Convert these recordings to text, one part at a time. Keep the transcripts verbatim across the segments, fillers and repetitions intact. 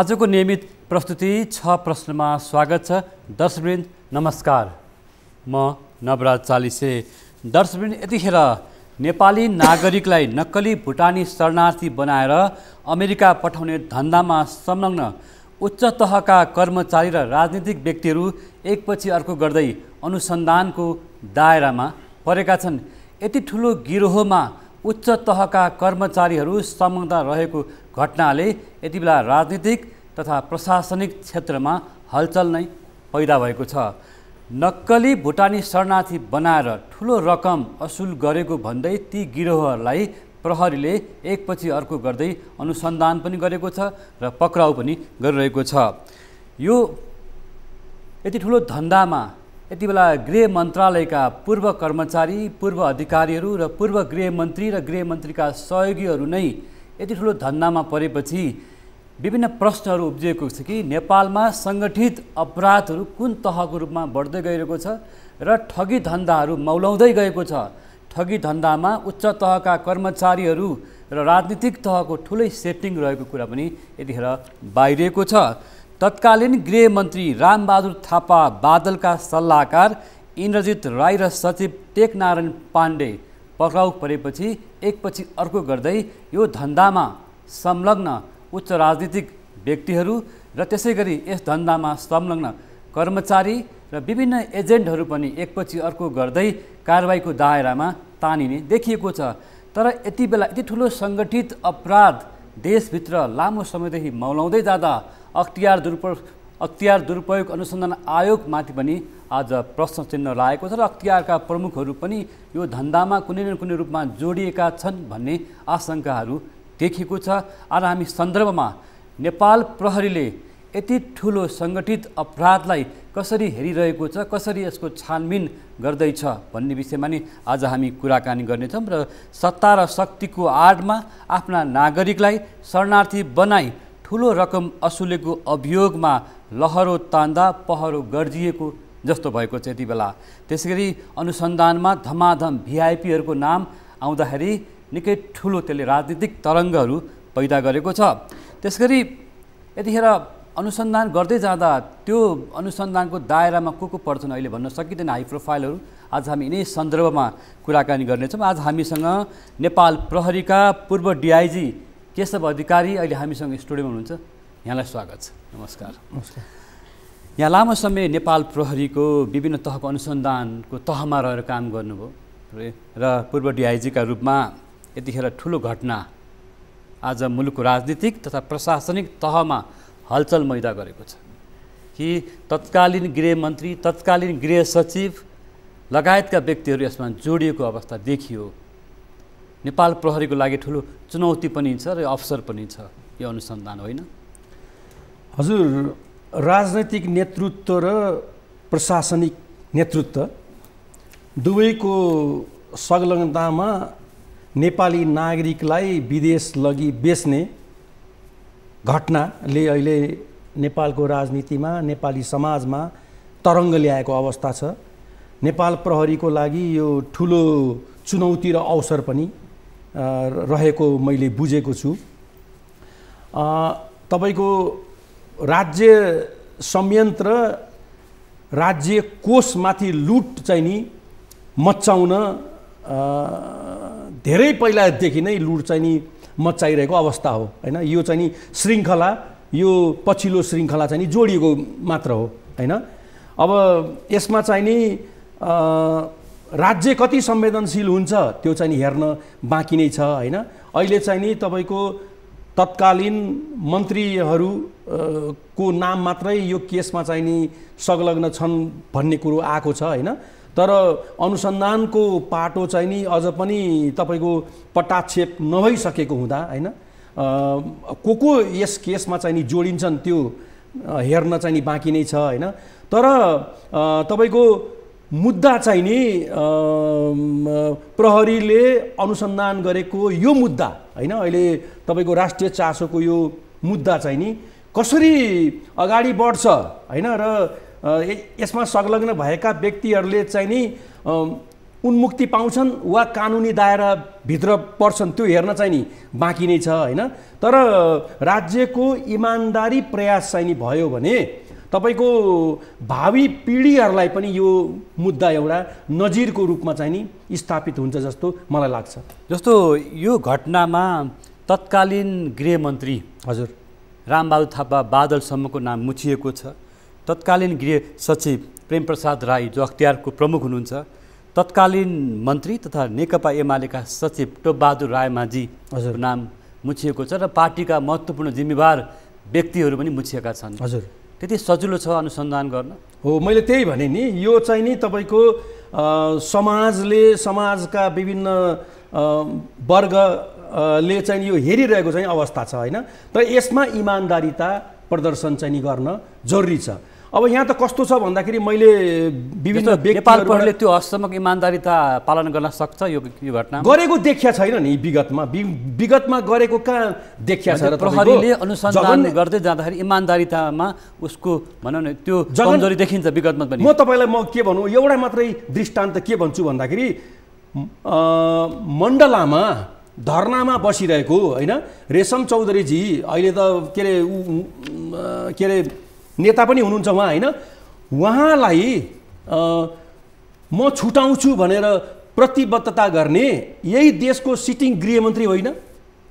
आजको नियमित प्रस्तुति छ प्रश्नमा स्वागत छ। दर्शकवृन्द नमस्कार, म नवराज चालीसे। दर्शकवृन्द, यतिखेर नेपाली नागरिकलाई नक्कली भुटानी शरणार्थी बनाएर अमेरिका पठाउने धन्दामा संलग्न उच्च तहका कर्मचारी र राजनीतिक व्यक्तिहरू एकपछि अर्को गर्दै अनुसन्धानको दायरामा परेका छन्। यति ठुलो गिरोहमा उच्च तहका कर्मचारीहरू संलग्न रहेको घटनाले यतिबेला राजनीतिक तथा प्रशासनिक क्षेत्रमा हलचल नै पैदा भएको छ। नक्कली भुटानी शरणार्थी बनाएर ठुलो रकम असुल गरेको भन्दै ती गिरोहहरूलाई प्रहरीले एकपछि अर्को गर्दै अनुसन्धान पनि गरेको छ र पक्राउ पनि गरिरहेको छ। यो यति ठुलो धन्दामा यति बेला गृह मन्त्रालयका पूर्व कर्मचारी, पूर्व अधिकारीहरू र पूर्व गृहमन्त्री र गृहमन्त्रीका सहयोगीहरू नै यति ठुलो धन्दामा परेपछि विभिन्न प्रश्नहरू उब्जिएको छ कि नेपालमा सङ्गठित अपराधहरू कुन तहको रूपमा बढ्दै गइरहेको छ र ठगी धन्दाहरू मौलाउँदै गएको छ। ठगी धन्दामा उच्च तहका कर्मचारीहरू र राजनीतिक तहको ठुलै सेटिङ रहेको कुरा पनि यतिखेर बाहिरिएको छ। तत्कालीन गृहमन्त्री रामबहादुर थापा बादलका सल्लाहकार इन्द्रजीत राय र सचिव टेकनारायण पांडे पक्राउ परेपछि एकपछि अर्को गर्दै यो धन्दामा संलग्न उच्च राजनीतिक व्यक्तिहरू र त्यसैगरी यस धन्दामा संलग्न कर्मचारी र विभिन्न एजेन्टहरू पनि एकपछि अर्को गर्दै कारबाहीको दायरामा तानिने देखिएको छ। तर यति बेला यति ठुलो सङ्गठित अपराध देशभित्र लामो समयदेखि मौलाउँदै जाँदा अख्तियार दुरुपयोग अख्तियार दुरुपयोग अनुसन्धान आयोगमाथि पनि आज प्रश्न चिन्ह लागेको छ र अख्तियारका प्रमुखहरू पनि यो धन्दामा कुनै न कुनै रूपमा जोडिएका छन् भन्ने आशंकाहरू देखिएको छ। आज हामी सन्दर्भमा नेपाल प्रहरीले यति ठुलो सङ्गठित अपराधलाई कसरी हेरिरहेको छ, कसरी यसको छानबिन गर्दैछ भन्ने विषयमा नि आज हामी कुराकानी गर्नेछौँ र सत्ता र शक्तिको आडमा आफ्ना नागरिकलाई शरणार्थी बनाई ठुलो रकम असुलेको अभियोगमा लहरो तान्दा पहरो गर्जिएको जस्तो भएको छ यति बेला। त्यसैगरी अनुसन्धानमा धमाधम भिआइपीहरूको नाम आउँदाखेरि निकै ठुलो त्यसले राजनीतिक तरङ्गहरू पैदा गरेको छ। त्यसैगरी यतिखेर अनुसन्धान गर्दै जाँदा त्यो अनुसन्धानको दायरामा को को पर्छन् अहिले भन्न सकिँदैन, हाई प्रोफाइलहरू। आज हामी यिनै सन्दर्भमा कुराकानी गर्नेछौँ। आज हामीसँग नेपाल प्रहरीका पूर्व डिआइजी केशव अधिकारी अहिले हामीसँग स्टुडियोमा हुनुहुन्छ। यहाँलाई स्वागत छ। नमस्कार। नमस्कार। यहाँ लामो समय नेपाल प्रहरीको विभिन्न तहको अनुसन्धानको तहमा रहेर काम गर्नुभयो र पूर्व डिआइजीका रूपमा यतिखेर ठुलो घटना आज मुलुकको राजनीतिक तथा प्रशासनिक तहमा हलचल मैदा गरेको छ कि तत्कालीन गृहमन्त्री, तत्कालीन गृह सचिव लगायतका व्यक्तिहरू यसमा जोडिएको अवस्था देखियो। नेपाल प्रहरीको लागि ठुलो चुनौती पनि छ र अवसर पनि छ यो अनुसन्धान, होइन? हजुर, राजनैतिक नेतृत्व र प्रशासनिक नेतृत्व दुवैको संलग्नतामा नेपाली नागरिकलाई विदेश लगी बेच्ने घटनाले अहिले नेपालको राजनीतिमा, नेपाली समाजमा तरङ्ग ल्याएको अवस्था छ। नेपाल प्रहरीको लागि यो ठुलो चुनौती र अवसर पनि रहेको मैले बुझेको छु। तपाईको राज्य संयन्त्र, राज्य कोषमाथि लुट चाहिँ नि मचाउन धेरै पहिलादेखि नै लुट चाहिँ नि मचाइरहेको अवस्था हो, हैन? यो चाहिँ नि श्रृङ्खला, यो पछिल्लो श्रृङ्खला चाहिँ नि जोडिएको मात्र हो, हैन? अब यसमा चाहिँ नि राज्य कति संवेदनशील हुन्छ त्यो चाहिँ हेर्न बाँकी नै छ, हैन? अहिले चाहिँ नि तपाईको तत्कालीन मन्त्रीहरू को नाम मात्रै यो केसमा चाहिँ नि संलग्न छन् भन्ने कुरो आएको छ, हैन? तर अनुसन्धानको पाटो चाहिँ नि अझ पनि तपाईको पटाक्षेप नभइसकेको हुँदा, हैन, को को यस केसमा चाहिँ नि जोडिन्छन् त्यो हेर्न चाहिँ नि बाँकी नै छ, हैन? तर तपाईको मुद्दा चाहिँ नि प्रहरीले अनुसन्धान गरेको यो मुद्दा, हैन, अहिले तपाईको राष्ट्रिय चासोको यो मुद्दा चाहिँ नि कसरी अगाडि बढ्छ, हैन? र यसमा संलग्न भएका व्यक्तिहरूले चाहिँ नि उन्मुक्ति पाउँछन् वा कानुनी दायरा भित्र पर्छन् त्यो हेर्न चाहिँ नि बाँकी नै छ हैन। तर राज्यको इमानदारी प्रयास चाहिँ नि भयो भने तपाईको भावी पीढीहरुलाई पनि यो मुद्दा एउटा नजिरको रूपमा चाहिँ नि स्थापित हुन्छ जस्तो मलाई लाग्छ। जस्तो यो घटनामा तत्कालीन गृहमन्त्री हजुर रामबहादुर थापा बादल सम्मको नाम मुछिएको छ। तत्कालीन गृह सचिव प्रेमप्रसाद राई जो अख्तियारको प्रमुख हुनुहुन्छ, तत्कालीन मन्त्री तथा नेकपा एमालेका सचिव टोपबहादुर रायमाझी हजुर नाम मुछिएको छ र पार्टीका महत्त्वपूर्ण जिम्मेवार व्यक्तिहरू पनि मुछिएका छन्। हजुर त्यति सजिलो छ अनुसन्धान गर्न। हो मैले त्यही भने नि यो चाहिँ नि तपाईको समाजले समाजका विभिन्न वर्गले चाहिँ यो हेरिरहेको चाहिँ अवस्था छ हैन। तर यसमा इमानदारीता प्रदर्शन चाहिँ नि गर्न जरुरी छ। अब यहाँ त कस्तो छ भन्दाखेरि मैले विभिन्न व्यक्तिहरूले त्यो हदसम्म इमानदारीता पालन गर्न सक्छ यो यो घटना गरेको देखिया छैन नि विगतमा विगतमा गरेको कहाँ देखिया छ र प्रहरीले अनुसन्धान गर्दै जाँदाखेरि इमानदारीतामा उसको भनौँ न त्यो कमजोरी देखिन्छ विगतमा पनि। म तपाईलाई म के भन्नु एउटा मात्रै दृष्टान्त के भन्छु भन्दाखेरि मण्डलामा धरनामा बसिरहेको हैन रेशम चौधरीजी अहिले त के अरे के अरे नेता पनि हुनुहुन्छ उहाँ हैन। उहाँलाई म छुटाउँछु भनेर प्रतिबद्धता गर्ने यही देशको सिटिङ गृहमन्त्री होइन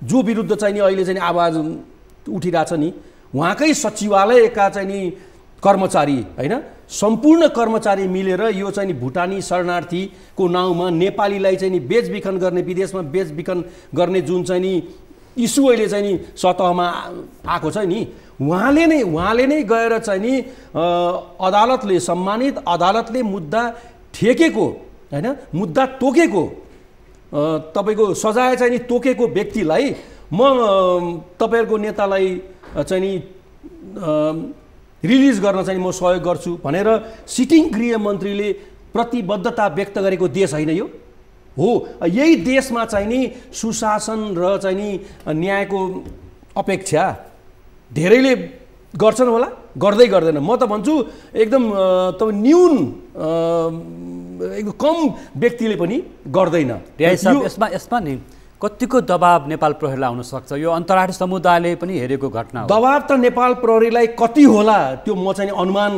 जो विरुद्ध चाहिँ नि अहिले चाहिँ आवाज उठिरहेछ नि उहाँकै सचिवालयका चाहिँ नि कर्मचारी हैन सम्पूर्ण कर्मचारी मिलेर यो चाहिँ नि भुटानी शरणार्थीको नाउँमा नेपालीलाई चाहिँ नि बेचबिखन गर्ने विदेशमा बेचबिखन गर्ने जुन चाहिँ नि इस्यु अहिले चाहिँ नि सतहमा आएको छ नि उहाँले नै उहाँले नै गएर चाहिँ नि अदालतले सम्मानित अदालतले मुद्दा ठेकेको हैन मुद्दा तोकेको तपाईको सजाय चाहिँ नि तोकेको व्यक्तिलाई म तपाईहरुको नेतालाई चाहिँ नि रिलिज गर्न चाहिँ म सहयोग गर्छु भनेर सिटिङ गृहमन्त्रीले प्रतिबद्धता व्यक्त गरेको देश हैन यो। हो यही देशमा चाहिँ नि सुशासन र चाहिँ नि न्यायको अपेक्षा धेरैले गर्छन् होला गर्दै गर्दैन। म त भन्छु एकदम त न्यून एकदम कम व्यक्तिले पनि गर्दैन। यसमा यसमा नि कतिको दबाब नेपाल प्रहरीलाई आउन सक्छ यो अन्तर्राष्ट्रिय समुदायले पनि हेरेको घटना हो। दबाब त नेपाल प्रहरीलाई कति होला त्यो म चाहिँ अनुमान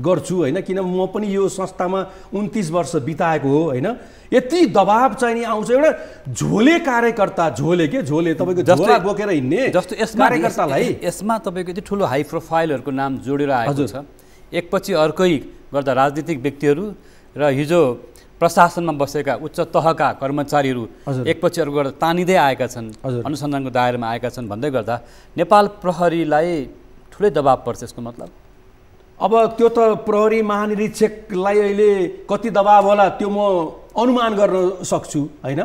गर्छु हैन किनभने म पनि यो संस्थामा उन्तीस वर्ष बिताएको हो हैन। यति दबाब चाहिँ नि आउँछ एउटा झोले कार्यकर्ता झोले के झोले तपाईँको झोला बोकेर हिँड्ने जस्तो यस कार्यकर्तालाई यसमा तपाईँको यति ठुलो हाई प्रोफाइलहरुको नाम जोडेर आएको छ एकपछि अर्कै गर्दा राजनीतिक व्यक्तिहरू र हिजो प्रशासनमा बसेका उच्च तहका कर्मचारीहरू एकपछि अर्को गर्दा तानिदै आएका छन् अनुसन्धानको दायरामा आएका छन् भन्दै गर्दा नेपाल प्रहरीलाई ठुलै दबाब पर्छ। यसको मतलब अब त्यो त प्रहरी महानिरीक्षकलाई अहिले कति दबाब होला त्यो म अनुमान गर्न सक्छु हैन।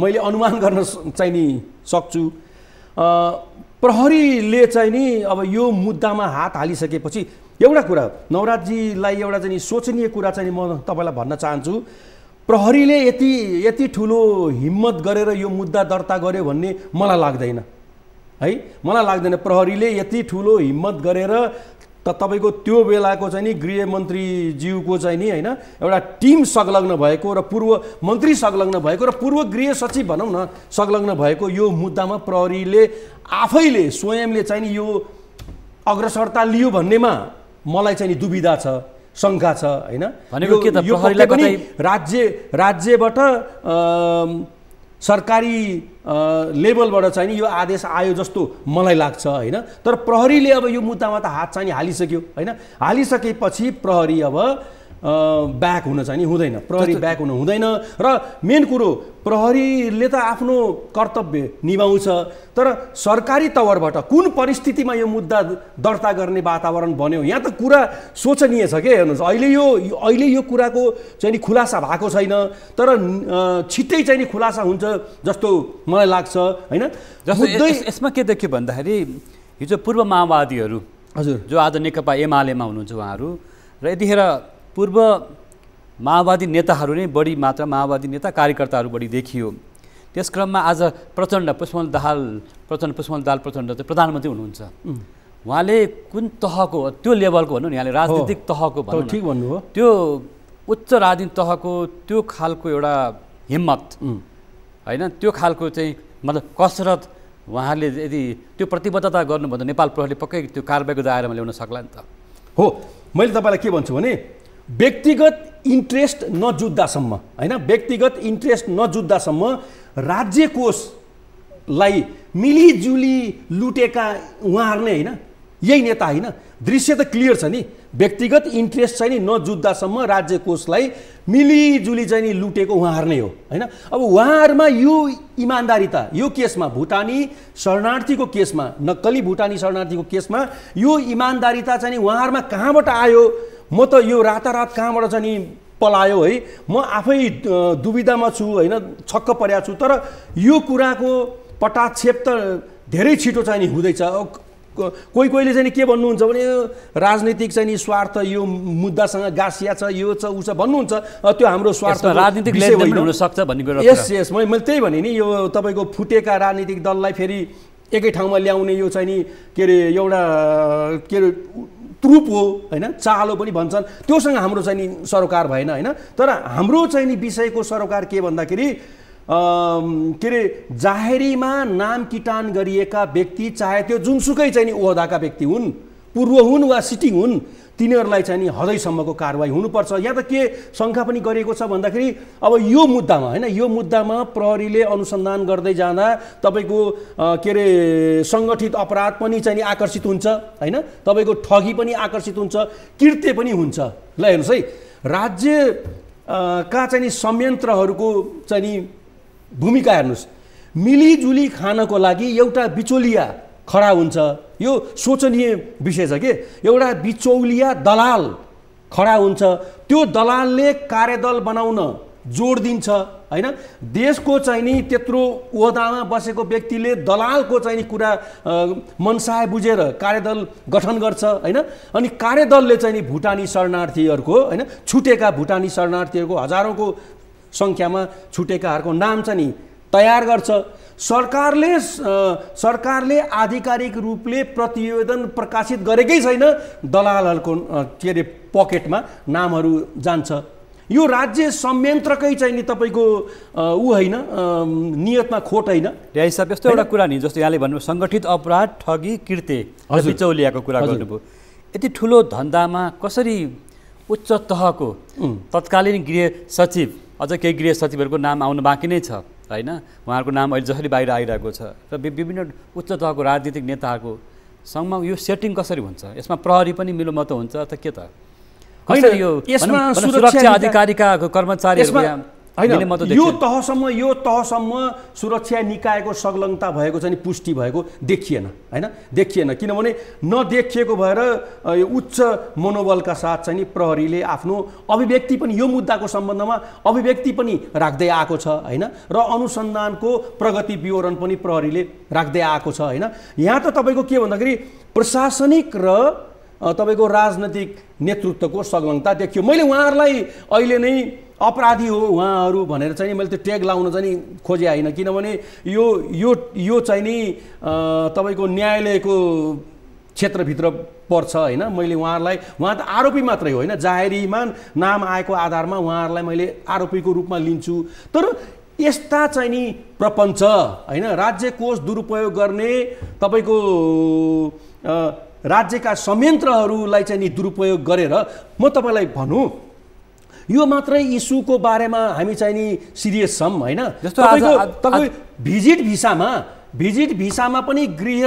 मैले अनुमान गर्न चाहिँ नि सक्छु प्रहरीले चाहिँ नि अब यो मुद्दामा हात हालिसकेपछि एउटा कुरा नवराजजीलाई एउटा चाहिँ सोचनीय कुरा चाहिँ म तपाईलाई भन्न चाहन्छु। प्रहरीले यति यति ठुलो हिम्मत गरेर यो मुद्दा दर्ता गर्यो भन्ने मलाई लाग्दैन है। मलाई लाग्दैन प्रहरीले यति ठुलो हिम्मत गरेर त तपाईको त्यो बेलाको चाहिँ नि गृहमन्त्री ज्यूको चाहिँ नि हैन एउटा टिम संलग्न भएको र पूर्व मन्त्री संलग्न भएको र पूर्व गृह सचिव भनौँ न संलग्न भएको यो मुद्दामा प्रहरीले आफैले स्वयंले चाहिँ नि यो अग्रसरता लियो भन्नेमा मलाई चाहिँ नि दुविधा छ शंका छ हैन। भनेको के त प्रहरीलाई पनि राज्य राज्यबाट सरकारी लेभलबाट चाहिँ नि यो आदेश आयो जस्तो मलाई लाग्छ हैन। तर प्रहरीले अब यो मुद्दामा त हात चाहिँ नि हालिसक्यो हैन। हालिसकेपछि प्रहरी अब ब्याक हुन चाहिँ नि हुँदैन प्रहरी ब्याक हुन हुँदैन। र मेन कुरो प्रहरीले त आफ्नो कर्तव्य निभाउँछ तर सरकारी तवरबाट कुन परिस्थितिमा यो मुद्दा दर्ता गर्ने वातावरण बन्यो यहाँ त कुरा सोचनीय छ के हेर्नुहोस्। अहिले यो अहिले यो कुराको चाहिँ नि खुलासा भएको छैन तर छिट्टै चाहिँ नि खुलासा हुन्छ जस्तो मलाई लाग्छ हैन। जस्तो यसमा के देखियो भन्दाखेरि हिजो पूर्व माओवादीहरू हजुर जो आज नेकपा एमालेमा हुनुहुन्छ उहाँहरू र यतिखेर पूर्व माओवादी नेताहरू नै बढी मात्रा माओवादी नेता कार्यकर्ताहरू बढी देखियो। त्यस क्रममा आज प्रचण्ड पुष्पकमल दहाल प्रचण्ड पुष्पकमल दहाल प्रचण्ड चाहिँ प्रधानमन्त्री हुनुहुन्छ उहाँले कुन तहको त्यो लेभलको भनौँ न यहाँले राजनीतिक तहको भनौँ ठिक भन्नु हो त्यो उच्च राजनीतिक तहको त्यो खालको एउटा हिम्मत हैन, त्यो खालको चाहिँ मतलब कसरत उहाँले यदि त्यो प्रतिबद्धता गर्नुभन्दा नेपाल प्रहरीले पक्कै त्यो कारबाहीको दायरामा ल्याउन सक्ला नि त। हो, मैले तपाईलाई के भन्छु भने व्यक्तिगत इन्ट्रेस्ट नजुत्दासम्म हैन, व्यक्तिगत इन्ट्रेस्ट नजुत्दासम्म राज्य कोषलाई मिलिजुली लुटेका उहाँहरु नै हैन, यही नेता हैन। दृश्य त क्लियर छ नि, व्यक्तिगत इन्ट्रेस्ट चाहिँ नि नजुत्दासम्म राज्य कोषलाई मिलिजुली चाहिँ नि लुटेको उहाँहरु नै हो हैन। अब उहाँहरुमा यो इमान्दारिता यो केसमा भुटानी शरणार्थीको केसमा, नक्कली भुटानी शरणार्थीको केसमा यो इमान्दारिता चाहिँ नि उहाँहरुमा कहाँबाट आयो? म त यो रातारात कहाँबाट चाहिँ नि पलायो है, म आफै दुविधामा छु हैन, छक्क परेको छु। तर यो कुराको पटाक्षेप त धेरै छिटो चाहिँ नि हुँदैछ। कोही कोहीले चाहिँ के भन्नुहुन्छ भने राजनीतिक चाहिँ स्वार्थ यो मुद्दासँग गासिया छ, यो छ उ छ भन्नुहुन्छ, त्यो हाम्रो स्वार्थ राजनीतिक लेनदेन हुन सक्छ भन्ने कुरा। यस यस मैले त्यही भने नि, यो तपाईको फुटेका राजनीतिक दललाई फेरि एकै ठाउँमा ल्याउने यो चाहिँ नि के अरे एउटा के अरे त्रुप हो हैन, चालो पनि भन्छन्, त्योसँग हाम्रो चाहिँ नि सरोकार भएन हैन। तर हाम्रो चाहिँ नि विषयको सरोकार के भन्दाखेरि के अरे जाहेरीमा नाम किटान गरिएका व्यक्ति, चाहे त्यो जुनसुकै चाहिँ नि ओहदाका व्यक्ति हुन्, पूर्व हुन् वा सिटिङ हुन्, तिनीहरूलाई चाहिँ नि हदैसम्मको कारवाही हुनुपर्छ। यहाँ त के शङ्का पनि गरिएको छ भन्दाखेरि अब यो मुद्दामा हैन, यो मुद्दामा प्रहरीले अनुसन्धान गर्दै जाँदा तपाईको के अरे सङ्गठित अपराध पनि चाहिँ नि आकर्षित हुन्छ हैन, तपाईको ठगी पनि आकर्षित हुन्छ, कृत्य पनि हुन्छ। ल हेर्नुस् है, राज्य का चाहिँ नि संयन्त्रहरूको चाहिँ नि भूमिका हेर्नुस्, मिलिजुली खानको लागि एउटा बिचौलिया खडा हुन्छ। यो सोचनीय विषय छ के एउटा बिचौलिया दलाल खडा हुन्छ, त्यो दलालले कार्यदल बनाउन जोड दिन्छ हैन। देशको चाहिँ नि त्यत्रो ओहदामा बसेको व्यक्तिले दलालको चाहिँ नि कुरा मनसाय बुझेर कार्यदल गठन गर्छ हैन। अनि कार्यदलले चाहिँ नि भुटानी शरणार्थीहरूको हैन, छुटेका भुटानी शरणार्थीहरूको हजारौँको संख्यामा छुटेकाहरूको नाम चाहिँ नि तयार गर्छ। सरकारले सरकारले आधिकारिक रूपले प्रतिवेदन प्रकाशित गरेकै छैन, दलालहरूको के अरे पकेटमा नामहरू जान्छ। यो राज्य संयन्त्रकै चाहिँ नि तपाईको उ हैन, नियतमा खोट हैन। ल्याइ साहब, यस्तो एउटा कुरा नि, जस्तो यहाँले भन्नुभयो संगठित अपराध, ठगी, कृत्य, बिचौलियाको कुरा गर्नुभयो, यति ठुलो धन्दामा कसरी उच्च तहको तत्कालीन गृह सचिव, अझ केही गृह सचिवहरूको नाम आउनु बाँकी नै छ हैन, उहाँहरूको नाम अहिले जसरी बाहिर आइरहेको छ, र विभिन्न उच्च तहको राजनीतिक नेताहरूको सँगमा यो सेटिङ कसरी हुन्छ? यसमा प्रहरी पनि मिलोमतो हुन्छ त के त? हैन, यसमा सुरक्षा अधिकारीका कर्मचारीहरु यो तहसम्म यो तहसम्म सुरक्षा निकायको संलग्नता भएको चाहिँ पुष्टि भएको देखिएन हैन, देखिएन। किनभने नदेखिएको भएर उच्च मनोबलका साथ चाहिँ नि प्रहरीले आफ्नो अभिव्यक्ति पनि यो मुद्दाको सम्बन्धमा अभिव्यक्ति पनि राख्दै आएको छ हैन, र अनुसन्धानको प्रगति विवरण पनि प्रहरीले राख्दै आएको छ हैन। यहाँ त तपाईको के भन्दाखेरि प्रशासनिक र तपाईको राजनीतिक नेतृत्वको संलग्नता देखियो। मैले उहाँहरूलाई अहिले नै अपराधी हो उहाँहरू भनेर चाहिँ मैले त्यो ट्याग लाउन चाहिँ खोजे होइन, किनभने यो यो यो चाहिँ नि तपाईको न्यायालयको क्षेत्रभित्र पर्छ हैन। मैले उहाँहरूलाई उहाँ त आरोपी मात्रै हो हैन, जाहेरीमा नाम आएको आधारमा उहाँहरूलाई मैले आरोपीको रूपमा लिन्छु। तर यस्ता चाहिँ नि प्रपञ्च हैन, राज्य कोष दुरुपयोग गर्ने, तपाईको राज्यका संयन्त्रहरूलाई चाहिँ नि दुरुपयोग गरेर, म तपाईँलाई भनौँ यो मात्रै इस्युको बारेमा हामी चाहिँ नि सिरियस छौँ हैन। तपाईँ भिजिट भिसामा भिजिट भिसामा पनि गृह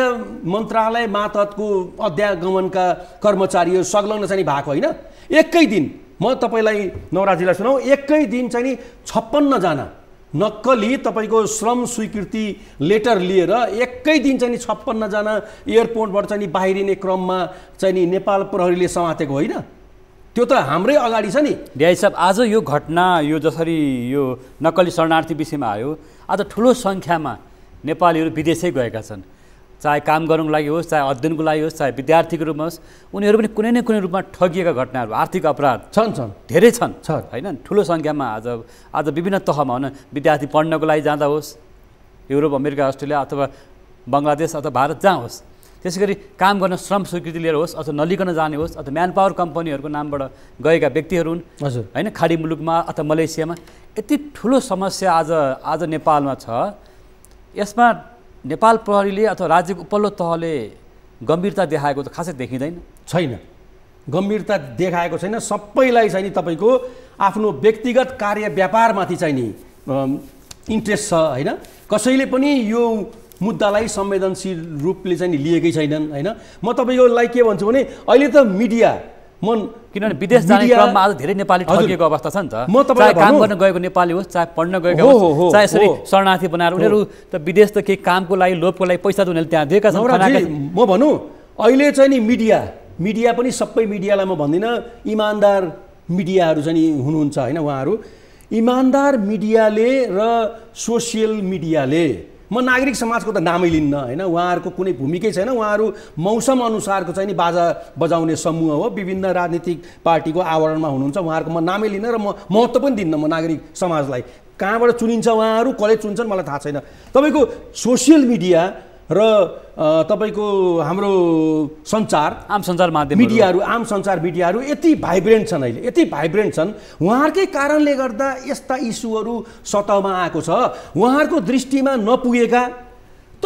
मन्त्रालय मातहतको अध्यागमनका कर्मचारीहरू संलग्न चाहिँ भएको होइन। एकै दिन म तपाईँलाई नवराजीलाई सुनाऊ, एकै दिन चाहिँ नि छप्पन्न जना नक्कली तपाईको श्रम स्वीकृति लेटर लिएर एकै दिन चाहिँ नि छप्पन्न जना एयरपोर्टबाट चाहिँ नि बाहिरिने क्रममा चाहिँ नि नेपाल प्रहरीले समातेको होइन, त्यो त हाम्रै अगाडि छ नि। ड्याई साहब, आज यो घटना यो जसरी यो नक्कली शरणार्थी विषयमा आयो, आज ठुलो सङ्ख्यामा नेपालीहरू विदेशै गएका छन्, चाहे काम गर्नुको लागि होस्, चाहे अध्ययनको लागि होस्, चाहे विद्यार्थीको रूपमा होस्, उनीहरू पनि कुनै न कुनै रूपमा ठगिएका घटनाहरू, आर्थिक अपराध छन् छन् धेरै छन् हैन, ठुलो सङ्ख्यामा। आज आज विभिन्न तहमा होइन, विद्यार्थी पढ्नको लागि जाँदा होस् युरोप, अमेरिका, अस्ट्रेलिया अथवा बङ्गलादेश अथवा भारत जहाँ होस्, त्यसैगरी काम गर्न श्रम स्वीकृति लिएर होस् अथवा नलिकन जाने होस् अथवा म्यान पावर कम्पनीहरूको नामबाट गएका व्यक्तिहरू हुन् हैन खाडी मुलुकमा अथवा मलेसियामा। यति ठुलो समस्या आज आज नेपालमा छ। यसमा नेपाल प्रहरीले अथवा राज्यको उपल्लो तहले गम्भीरता देखाएको त खासै देखिँदैन छैन, गम्भीरता देखाएको छैन। सबैलाई चाहिँ नि तपाईको आफ्नो व्यक्तिगत कार्य व्यापारमाथि चाहिँ नि इन्ट्रेस्ट छ हैन, कसैले पनि यो मुद्दालाई संवेदनशील रूपले चाहिँ लिएकै छैनन् हैन। म तपाईकोलाई के भन्छु भने अहिले त मिडिया मन किनभने विदेश जाने क्रममा आज धेरै नेपाली ठगिएको अवस्था छ नि त। म तपाईलाई काम गर्न गएको नेपाली होस् चाहे पढ्न गएको होस् चाहे यसरी शरणार्थी बनाएर उनीहरू त विदेश त केही कामको लागि लोभको लागि पैसा त उनीहरूले त्यहाँ दिएका छन्। म भनौँ अहिले चाहिँ नि मिडिया मिडिया पनि सबै मिडियालाई म भन्दिनँ, इमान्दार मिडियाहरू चाहिँ नि हुनुहुन्छ हैन। उहाँहरू इमान्दार मिडियाले र सोसियल मिडियाले, म नागरिक समाजको त नामै लिन्न हैन, उहाँहरूको कुनै भूमिकै छैन। उहाँहरू मौसम अनुसारको चाहिँ नि बाजा बजाउने समूह हो, विभिन्न राजनीतिक पार्टीको आवरणमा हुनुहुन्छ। उहाँहरूको म नामै लिन्न र म महत्त्व पनि दिन्न म नागरिक समाजलाई। कहाँबाट चुनिन्छ उहाँहरू, कसले चुन्छन् मलाई थाहा छैन। तपाईँको सोसियल मिडिया र तपाईको हाम्रो सञ्चार आम सञ्चार माध्यम मिडियाहरू आम सञ्चार मिडियाहरू यति भाइब्रेन्ट छन् अहिले, यति भाइब्रेन्ट छन् उहाँहरूकै कारणले गर्दा यस्ता इस्युहरू सतहमा आएको छ। उहाँहरूको दृष्टिमा नपुगेका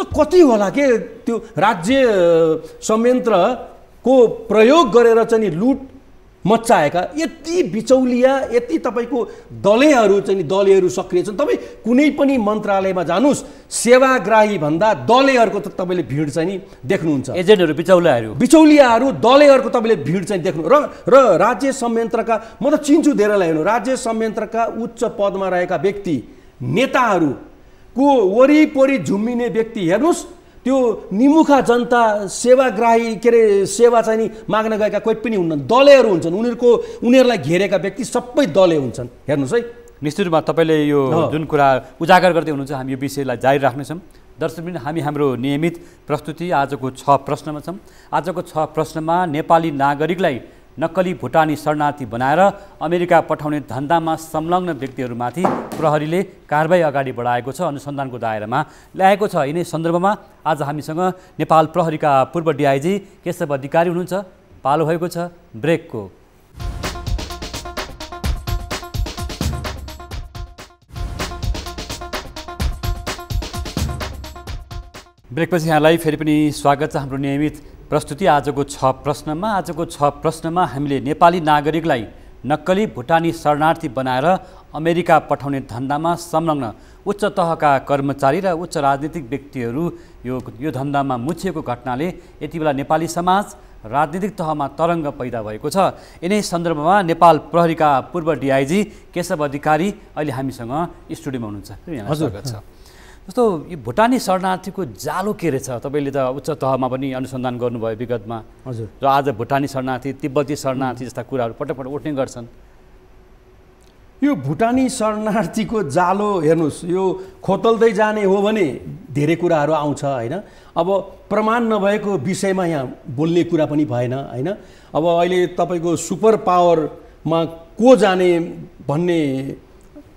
त कति होला के त्यो राज्य संयन्त्रको प्रयोग गरेर चाहिँ नि लुट मच्चाएका यति बिचौलिया, यति तपाईको दलहरू चाहिँ दलहरू सक्रिय छन्। तपाई कुनै पनि मन्त्रालयमा जानुस्, सेवाग्राही भन्दा दलहरूको त तपाईले भिड चाहिँ नि देख्नुहुन्छ। एजेन्टहरू बिचौलियाहरू बिचौलियाहरू दलहरूको तपाईले भिड चाहिँ देख्नु र र राज्य संयन्त्रका, म त चिन्छु धेरैलाई हेर्नु, राज्य संयन्त्रका उच्च पदमा रहेका व्यक्ति नेताहरूको वरिपरि झुम्मिने व्यक्ति हेर्नुस्। त्यो निमुखा जनता सेवाग्राही के अरे सेवा चाहिँ नि माग्न गएका कोही पनि हुन्न, दलहरू हुन्छन्। उनीहरूको उनीहरूलाई घेरेका व्यक्ति सबै दले हुन्छन्। हेर्नुहोस् है, निश्चित रूपमा तपाईँले यो जुन कुरा उजागर गर्दै हुनुहुन्छ हामी यो विषयलाई जारी राख्नेछौँ। दर्शकबिन हामी हाम्रो नियमित प्रस्तुति आजको छ प्रश्नमा छौँ। आजको छ प्रश्नमा नेपाली नागरिकलाई नक्कली भुटानी शरणार्थी बनाएर अमेरिका पठाउने धन्दामा संलग्न व्यक्तिहरूमाथि प्रहरीले कारबाही अगाडि बढाएको छ, अनुसन्धानको दायरामा ल्याएको छ। यिनै सन्दर्भमा आज हामीसँग नेपाल प्रहरीका पूर्व डिआइजी केशव अधिकारी हुनुहुन्छ। पालो भएको छ ब्रेकको। ब्रेकपछि यहाँलाई फेरि पनि स्वागत छ हाम्रो नियमित प्रस्तुति आजको छ प्रश्नमा। आजको छ प्रश्नमा हामीले नेपाली नागरिकलाई नक्कली भुटानी शरणार्थी बनाएर अमेरिका पठाउने धन्दामा संलग्न उच्च तहका कर्मचारी र उच्च राजनीतिक व्यक्तिहरू यो यो धन्दामा मुछिएको घटनाले यति बेला नेपाली समाज राजनीतिक तहमा तरङ्ग पैदा भएको छ। यिनै सन्दर्भमा नेपाल प्रहरीका पूर्व डिआइजी केशव अधिकारी अहिले हामीसँग स्टुडियोमा हुनुहुन्छ। स्वागत छ। जस्तो यो भुटानी शरणार्थीको जालो के रहेछ, तपाईँले त उच्च तहमा पनि अनुसन्धान गर्नुभयो विगतमा, हजुर, र आज भुटानी शरणार्थी तिब्बती शरणार्थी जस्ता कुराहरू पटकपटक उठ्ने गर्छन्। यो भुटानी शरणार्थीको जालो हेर्नुहोस्, यो खोतल्दै जाने हो भने धेरै कुराहरू आउँछ हैन। अब प्रमाण नभएको विषयमा यहाँ बोल्ने कुरा पनि भएन हैन। अब अहिले तपाईँको सुपर पावरमा को जाने भन्ने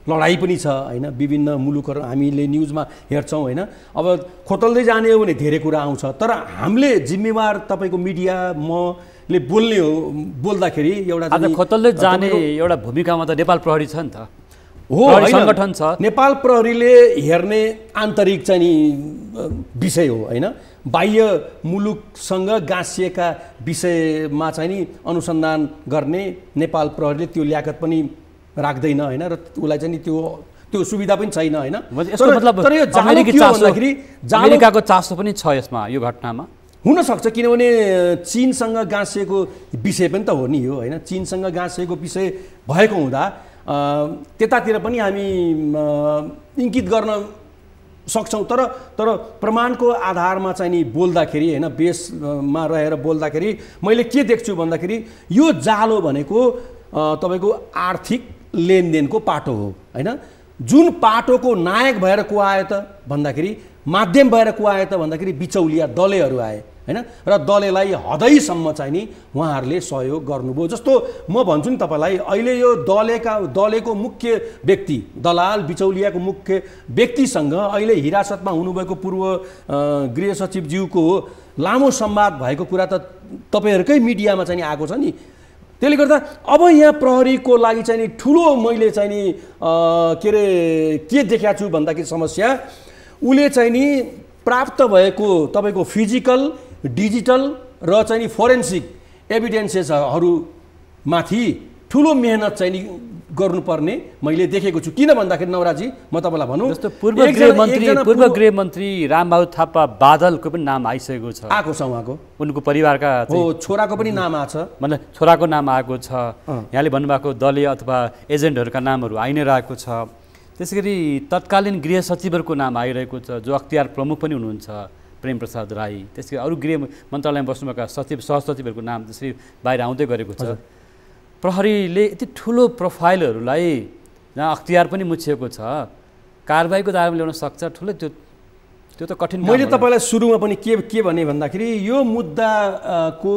लडाइँ पनि छ हैन। विभिन्न मुलुकहरू हामीले न्युजमा हेर्छौँ हैन। अब खोतल्दै जाने हो भने धेरै कुरा आउँछ, तर हामीले जिम्मेवार तपाईँको मिडिया मले बोल्ने हो। बोल्दाखेरि एउटा खोतल्दै जाने एउटा भूमिकामा त नेपाल प्रहरी छ नि त, हो संगठन छ। नेपाल प्रहरीले हेर्ने आन्तरिक चाहिँ नि विषय हो हैन। बाह्य मुलुकसँग गाँसिएका विषयमा चाहिँ नि अनुसन्धान गर्ने नेपाल प्रहरीले त्यो ल्याकत पनि राख्दैन हैन, र उसलाई चाहिँ नि त्यो त्यो सुविधा पनि छैन हैन। यसको मतलब अमेरिकी चासोखेरि अमेरिकाको चासो पनि छ यसमा, यो घटनामा हुन सक्छ। किनभने चीनसँग गाँसिएको विषय पनि त हो नि यो हैन। चीनसँग गाँसिएको विषय भएको हुँदा त्यतातिर पनि हामी इङ्कित गर्न सक्छौँ, तर तर प्रमाणको आधारमा चाहिँ नि बोल्दाखेरि हैन, बेसमा रहेर बोल्दाखेरि मैले के देख्छु भन्दाखेरि यो जालो भनेको तपाईको आर्थिक लेनदेनको पाटो हो हैन। जुन पाटोको नायक भएर को आयो त भन्दाखेरि, माध्यम भएर को आयो त भन्दाखेरि बिचौलिया दलहरू आए हैन, र दललाई हदैसम्म चाहिँ नि उहाँहरूले सहयोग गर्नुभयो। जस्तो म भन्छु नि तपाईलाई, अहिले यो दलेका दलेको मुख्य व्यक्ति, दलाल बिचौलियाको मुख्य व्यक्तिसँग अहिले हिरासतमा हुनुभएको पूर्व गृह सचिवज्यूको लामो संवाद भएको कुरा त तपाईहरुकै मिडियामा चाहिँ आएको छ नि। त्यसले गर्दा अब यहाँ प्रहरीको लागि चाहिँ ठूलो मैले चाहिँ नि के रे के देख्या छु भन्दाखेरि समस्या उले चाहिँ नि प्राप्त भएको तपाईको फिजिकल डिजिटल र चाहिँ नि फोरेन्सिक एभिडेन्सेसहरुमाथि ठूलो मेहनत चाहिँ नि गर्नुपर्ने मैले देखेको छु। किन भन्दाखेरि नवराजी म तपाईलाई भनौं जस्तो पूर्व गृह मन्त्री पूर्व गृह मन्त्री रामबहादुर थापा बादलको पनि नाम आइसकेको छ, आको छ उहाँको उनको परिवारका हो छोराको पनि नाम आछ, मतलब छोराको नाम आएको छ। यहाँले भन्नुभएको दलीय अथवा एजेन्टहरुका नामहरु आइ नै रहेको छ। त्यसैगरी तत्कालीन गृह सचिवहरुको नाम आइरहेको छ जो अख्तियार प्रमुख पनि हुनुहुन्छ प्रेमप्रसाद राई। त्यसैगरी अरु गृह मन्त्रालयमा बस्नुभएका सचिव सहसचिवहरुको नाम त्यसरी बाहिर आउँदै गरेको छ। प्रहरीले यति ठूलो प्रोफाइलहरुलाई जहाँ अख्तियार पनि मुछिएको छ कारबाहीको दायरामा ल्याउन सक्छ ठूलो त्यो त्यो त कठिन। मैले तपाईलाई सुरुमा पनि के के भने भन्दाखेरि यो मुद्दाको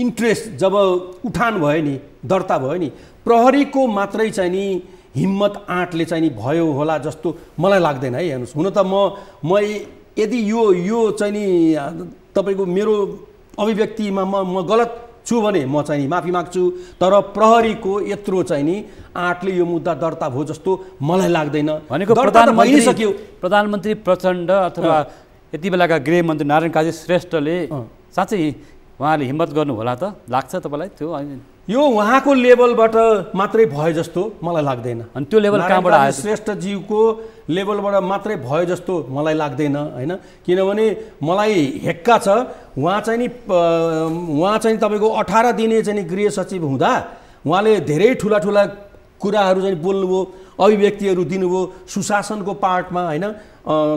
इन्ट्रेस्ट जब उठान भयो नि दर्ता भयो नि प्रहरीको मात्रै चाहिँ नि हिम्मत आँटले चाहिँ नि भयो होला जस्तो मलाई लाग्दैन है। हेर्नुस् हुन त म म यदि यो यो चाहिँ नि तपाईको मेरो अभिव्यक्तिमा म म गलत छु भने म चाहिँ माफी माग्छु, तर प्रहरीको यत्रो चाहिँ नि आठले यो मुद्दा दर्ता भयो जस्तो मलाई लाग्दैन। भनेको प्रधानमन्त्री सक्यो प्रधानमन्त्री प्रचण्ड अथवा यति बेलाका गृह मन्त्री नारायण काजी श्रेष्ठले साच्चै उहाँले हिम्मत गर्नु होला त लाग्छ तपाईलाई? त्यो यो उहाँको लेभलबाट मात्रै भयो जस्तो मलाई लाग्दैन अनि त्यो लेभल कहाँबाट आयो? श्रेष्ठ ज्यूको लेभलबाट मात्रै भयो जस्तो मलाई लाग्दैन हैन। किनभने मलाई हेक्का छ उहाँ चाहिँ नि उहाँ चाहिँ तपाईको अठार दिने चाहिँ गृह सचिव हुँदा उहाँले धेरै ठूला ठूला कुराहरु चाहिँ बोल्नुभयो, अभिव्यक्तिहरु दिनुभयो सुशासनको पार्टमा हैन,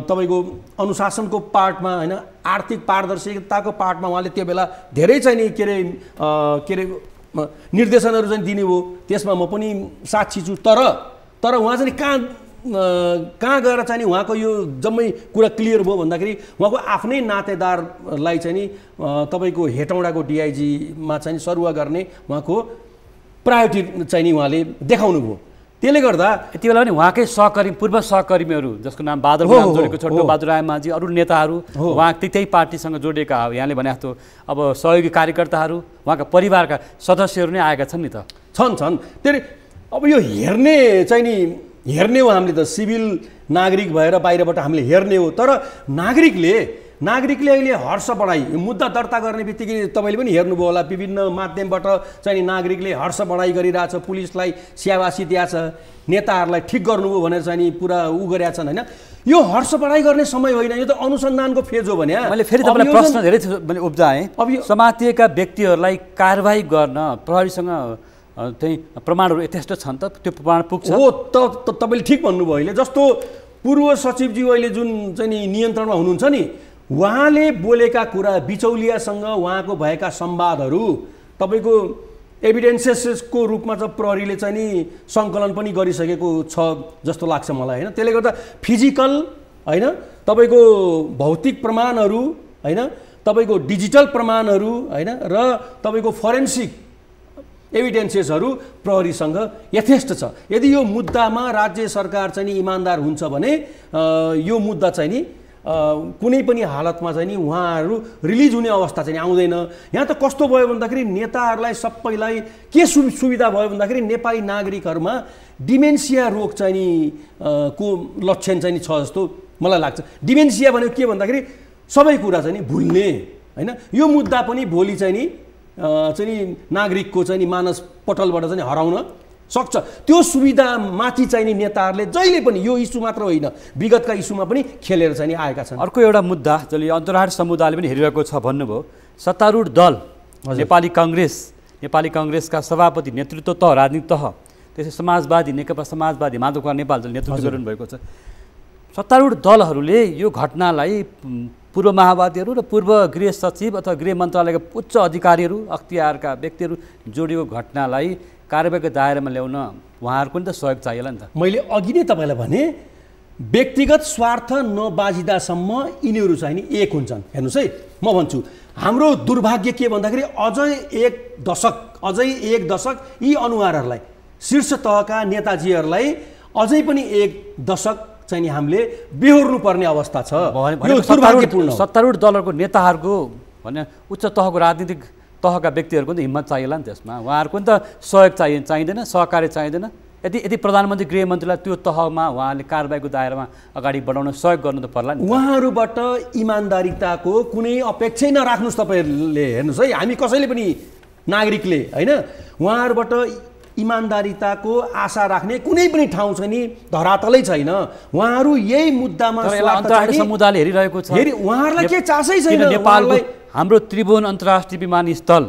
तपाईको अनुशासनको पार्टमा हैन, आर्थिक पारदर्शिताको पार्टमा उहाँले त्यो बेला धेरै चाहिँ नि केरे केरे निर्देशनहरु चाहिँ दिनुभयो। त्यसमा म पनि साक्षी छु। तर तर उहाँ चाहिँ कहाँ कहाँ गएर चाहिँ उहाँको यो जम्मै कुरा क्लियर भयो भन्दाखेरि उहाँको आफ्नै नातेदारलाई चाहिँ नि तपाईको हेटौडाको डीआईजी मा चाहिँ सरुवा गर्ने उहाँको प्रायोरिटी चाहिँ नि उहाँले देखाउनु भयो। त्यसले गर्दा यति बेला पनि उहाँकै सहकर्मी पूर्व सहकर्मीहरु जसको नाम बादल नाम जोडेको छ टोपबहादुर रायमाझी अरु नेताहरु उहाँ त्यही पार्टीसँग जोडेका हो। यहाँले भने जस्तो अब सहयोगी कार्यकर्ताहरु उहाँका परिवारका सदस्यहरु नै आएका छन् नि त छन् छन् त्यसले अब यो हेर्ने चाहिँ नि हेर्ने हो हामीले त सिभिल नागरिक भएर बाहिरबाट हामीले हेर्ने हो। तर नागरिकले नागरिकले अहिले हर्ष बढाई मुद्दा दर्ता गर्ने बित्तिकै तपाईले पनि हेर्नुभयो होला विभिन्न माध्यमबाट चाहिँ नागरिकले हर्ष बढाई गरिरहेछ, पुलिसलाई स्याबासी दिएछ, नेताहरूलाई ठिक गर्नुभयो भनेर चाहिँ पुरा उ गरेका छन् हैन। यो हर्ष बढाई गर्ने समय होइन, यो त अनुसन्धानको फेज हो भने। मैले फेरि तपाईलाई प्रश्न धेरै मैले उब्जाएँ अब समातिएका व्यक्तिहरूलाई कारबाही गर्न प्रहरीसँग चाहिँ प्रमाणहरु यथेष्ट छन् त त्यो प्रमाण पुग्छ हो त तपाईले ठिक भन्नुभयो। अहिले जस्तो पूर्व सचिवज्यू अहिले जुन चाहिँ नियन्त्रणमा हुनुहुन्छ नि उहाँले बोलेका कुरा बिचौलियासँग उहाँको भएका संवादहरु तपाईको एभिडेन्सेसको रूपमा चाहिँ प्रहरीले चाहिँ नि संकलन पनि गरिसकेको छ जस्तो लाग्छ मलाई हैन। त्यसले गर्दा फिजिकल हैन तपाईको भौतिक प्रमाणहरु हैन तपाईको डिजिटल प्रमाणहरु हैन र तपाईको फोरेन्सिक एभिडेन्सेसहरु प्रहरीसँग यथेष्ट छ। यदि यो मुद्दामा राज्य सरकार चाहिँ नि इमानदार हुन्छ भने यो मुद्दा चाहिँ नि कुनै पनि हालतमा चाहिँ नि उहाँहरु रिलीज हुने अवस्था चाहिँ आउँदैन। यहाँ त कस्तो भयो भन्दाखेरि नेताहरुलाई सबैलाई के सुविधा भयो भन्दाखेरि नेपाली नागरिकहरुमा डिमेन्सिया रोग चाहिँ नि को लक्षण चाहिँ नि छ जस्तो मलाई लाग्छ। डिमेन्सिया भनेको के भन्दाखेरि सबै कुरा चाहिँ नि भुल्ने हैन। यो मुद्दा पनि भोलि चाहिँ नि चाहिँ नि नागरिकको चाहिँ नि मानस पटलबाट चाहिँ हराउन सक्छ। त्यो सुविधामाथि चाहिने नेताहरूले जहिले पनि यो इस्यु मात्र होइन विगतका इस्युमा पनि खेलेर चाहिँ आएका छन्। अर्को एउटा मुद्दा जसले अन्तर्राष्ट्रिय समुदायले पनि हेरिरहेको छ भन्नुभयो सत्तारूढ दल नेपाली कांग्रेस नेपाली कांग्रेसका सभापति नेतृत्व तह राजनीतिक तह त्यसै समाजवादी नेकपा समाजवादी माधव कुमार नेपाल जसले नेतृत्व गर्नु भएको छ सत्तारूढ दलहरूले यो घटनालाई पूर्व माओवादीहरु र पूर्व गृह सचिव अथवा गृह मन्त्रालयका उच्च अधिकारीहरु अख्तियारका व्यक्तिहरु जोडिएको घटनालाई कार्यवाहीको दायरामा ल्याउन उहाँहरुको पनि त सहयोग चाहिएला नि त। मैले अघि नै तपाईलाई भने व्यक्तिगत स्वार्थ नबाजिदासम्म यिनीहरु चाहिँ नि एक हुन्छन्। हेर्नुस् है म भन्छु हाम्रो दुर्भाग्य के भन्दाखेरि अझै एक दशक अझै एक दशक यी अनुहारहरुलाई शीर्ष तहका नेताजीहरुलाई अझै पनि एक दशक चाहिँ हामीले बिहोर्नु पर्ने अवस्था छ। सत्तारूढ दलहरुको नेताहरुको भने उच्च तहको राजनीतिक तहका व्यक्तिहरुको नि हिम्मत चाहिएला नि, त्यसमा उहाँहरुको नि त सहयोग चाहिए चाहिदैन, सहकार्य चाहिदैन। यदि यदि प्रधानमन्त्री गृहमन्त्रीलाई त्यो तहमा उहाँले कारबाहीको दायरामा अगाडि बढाउन सहयोग गर्नु त पर्ला नि। उहाँहरुबाट इमानदारीताको कुनै अपेक्षै नराख्नुस् तपाईहरुले। हेर्नुस् है, हामी कसैले पनि नागरिकले हैन उहाँहरुबाट इमानदारीताको आशा राख्ने कुनै पनि ठाउँ छ नि, धरातलै छैन। उहाँहरु यही मुद्दामा अन्तर्राष्ट्रिय समुदायले हेरिरहेको छ, उहाँहरुलाई के चासै छैन। नेपालको हाम्रो त्रिभुवन अन्तर्राष्ट्रिय विमानस्थल,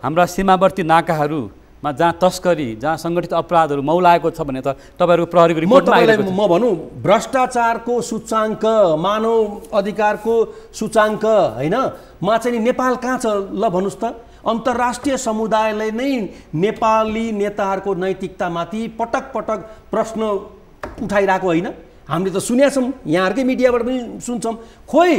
हाम्रा सीमावर्ती नाकाहरु जहाँ तस्करी जहाँ संगठित अपराधहरु मौलाएको छ भने त तपाईहरुको प्रहरीको रिपोर्टमा आइरहेको छ। म भन्नु भ्रष्टाचारको सूचाङ्क, मानव अधिकारको सूचाङ्क हैन मा चाहिँ नेपाल कहाँ छ ल भन्नुस् त। अन्तर्राष्ट्रिय समुदायले नै नेपाली नेताहरुको नैतिकतामाथि पटक पटक प्रश्न उठाइरहेको हैन। हामीले त सुनेका छौं, यहाँहरुकै मिडियाबाट पनि सुन्छौं। खोइ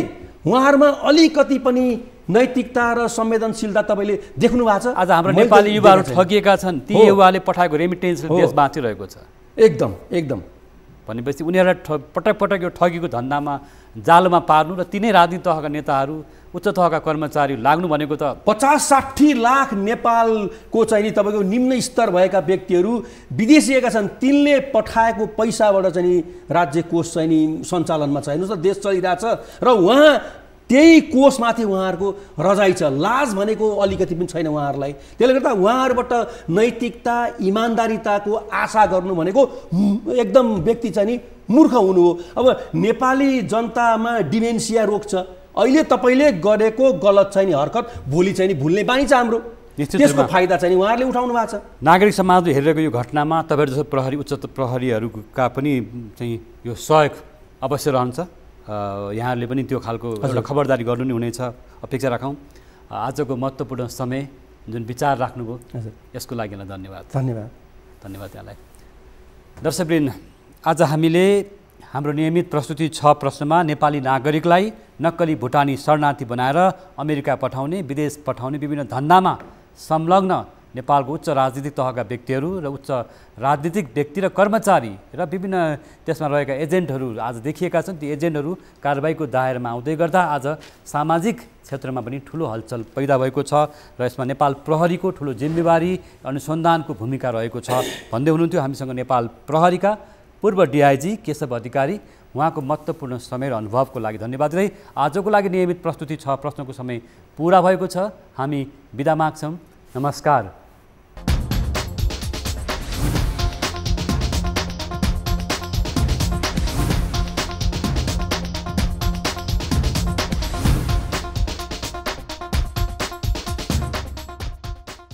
उहाँहरुमा अलिकति पनि नैतिकता र संवेदनशीलता तपाईले देख्नु भएको छ। आज हाम्रो नेपाली युवाहरु ठगिएका छन्, ती युवाले पठाएको रेमिटेन्सले देश बाँचिरहेको छ। एकदम एकदम भनेपछि उनीहरुलाई पटक पटक यो ठगीको धन्दामा जालमा पार्नु र तिनै राजनीतिक तहका नेताहरु उच्च तहका कर्मचारी लाग्नु भनेको त पचास साठी लाख नेपालको चाहिँ तपाईको निम्न स्तर भएका व्यक्तिहरु विदेशिएका छन्, तिनले पठाएको पैसाबाट चाहिँ राज्य कोष चाहिँ सञ्चालनमा छ। हेर्नुस् त देश चलिरहेछ र उहाँ त्यही कोषमाथि उहाँहरुको रजाइ छ, लाज भनेको अलिकति पनि छैन उहाँहरुलाई। त्यसले गर्दा उहाँहरुबाट नैतिकता इमानदारीताको आशा गर्नु भनेको एकदम व्यक्ति चाहिँ नि मूर्ख हुनु हो। अब नेपाली जनतामा डिमेन्सिया रोग छ, अहिले तपाईले गरेको गलत चाहिँ नि हरकत भोलि चाहिँ नि भुल्ने बानी छ हाम्रो, त्यसको फाइदा चाहिँ उहाँहरुले उठाउनु भएको छ। नागरिक समाजले हेरेको यो घटनामा तपाईहरु जस्तो प्रहरी उच्च प्रहरीहरुका पनि चाहिँ यो सहयोग अवश्य रहन्छ। यहाँहरुले पनि त्यो खालको खबरदारी गर्नु नै हुनेछ, अपेक्षा राखौँ। आजको महत्त्वपूर्ण समय जुन विचार राख्नुभयो यसको लागि धन्यवाद। धन्यवाद धन्यवाद यहाँलाई। दर्शकवृन्द, आज हामीले हाम्रो नियमित प्रस्तुति छ प्रश्नमा नेपाली नागरिकलाई नक्कली भुटानी शरणार्थी बनाएर अमेरिका पठाउने, विदेश पठाउने विभिन्न धन्दामा संलग्न नेपालको उच्च राजनीतिक तहका व्यक्तिहरू र उच्च राजनीतिक व्यक्ति र कर्मचारी र विभिन्न त्यसमा रहेका एजेन्टहरू आज देखिएका छन्। ती एजेन्टहरू कारबाहीको दायरामा आउँदै गर्दा आज सामाजिक क्षेत्रमा पनि ठुलो हलचल पैदा भएको छ र यसमा नेपाल प्रहरीको ठुलो जिम्मेवारी अनुसन्धानको भूमिका रहेको छ भन्दै हुनुहुन्थ्यो। हामीसँग नेपाल प्रहरीका पूर्व डिआइजी केशव अधिकारी, उहाँको महत्त्वपूर्ण समय र अनुभवको लागि धन्यवाद रहे। आजको लागि नियमित प्रस्तुति छ प्रश्नको समय पुरा भएको छ, हामी बिदा माग्छौँ। नमस्कार।